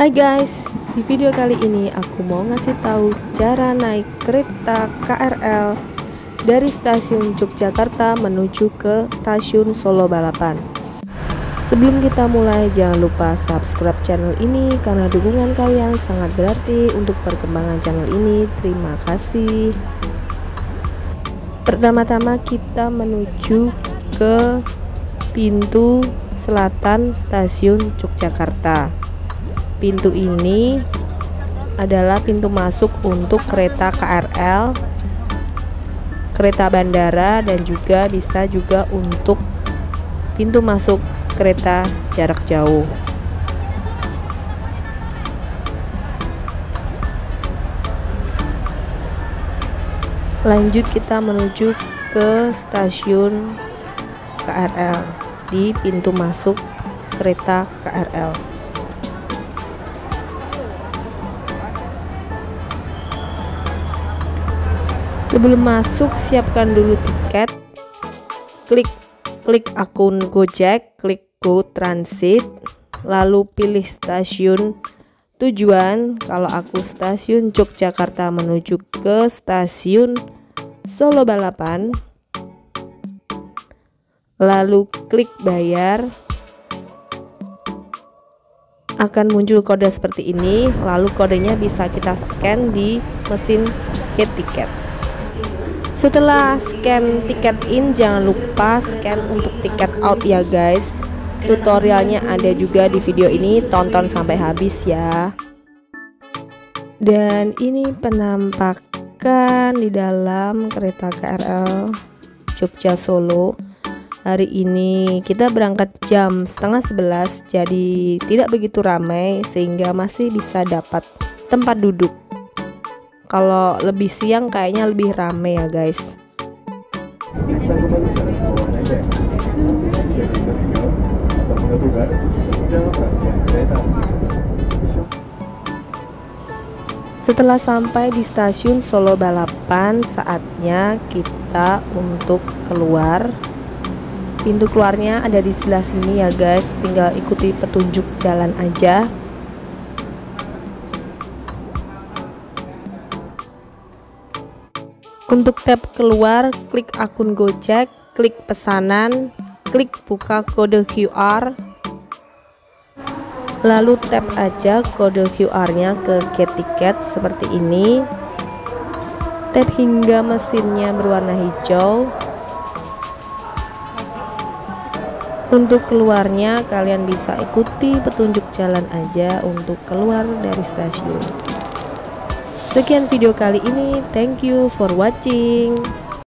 Hai guys, di video kali ini aku mau ngasih tahu cara naik kereta KRL dari stasiun Yogyakarta menuju ke stasiun Solo Balapan. Sebelum kita mulai, jangan lupa subscribe channel ini karena dukungan kalian sangat berarti untuk perkembangan channel ini. Terima kasih. Pertama-tama kita menuju ke pintu selatan stasiun Yogyakarta. Pintu ini adalah pintu masuk untuk kereta KRL, kereta bandara, dan juga bisa juga untuk pintu masuk kereta jarak jauh. Lanjut kita menuju ke stasiun KRL di pintu masuk kereta KRL. Sebelum masuk, siapkan dulu tiket. Klik akun Gojek, klik Go Transit, lalu pilih stasiun tujuan. Kalau aku stasiun Yogyakarta menuju ke stasiun Solo Balapan. Lalu klik bayar. Akan muncul kode seperti ini, lalu kodenya bisa kita scan di mesin get tiket. Setelah scan tiket in, jangan lupa scan untuk tiket out ya guys. Tutorialnya ada juga di video ini, tonton sampai habis ya. Dan ini penampakan di dalam kereta KRL Jogja Solo. Hari ini kita berangkat jam 10:30, jadi tidak begitu ramai sehingga masih bisa dapat tempat duduk. Kalau lebih siang kayaknya lebih rame ya guys. Setelah sampai di stasiun Solo Balapan, saatnya kita untuk keluar. Pintu keluarnya ada di sebelah sini ya guys, tinggal ikuti petunjuk jalan aja. Untuk tab keluar, klik akun Gojek, klik pesanan, klik buka kode QR, lalu tap aja kode QR-nya ke get tiket seperti ini. Tap hingga mesinnya berwarna hijau. Untuk keluarnya, kalian bisa ikuti petunjuk jalan aja untuk keluar dari stasiun. Sekian video kali ini, thank you for watching.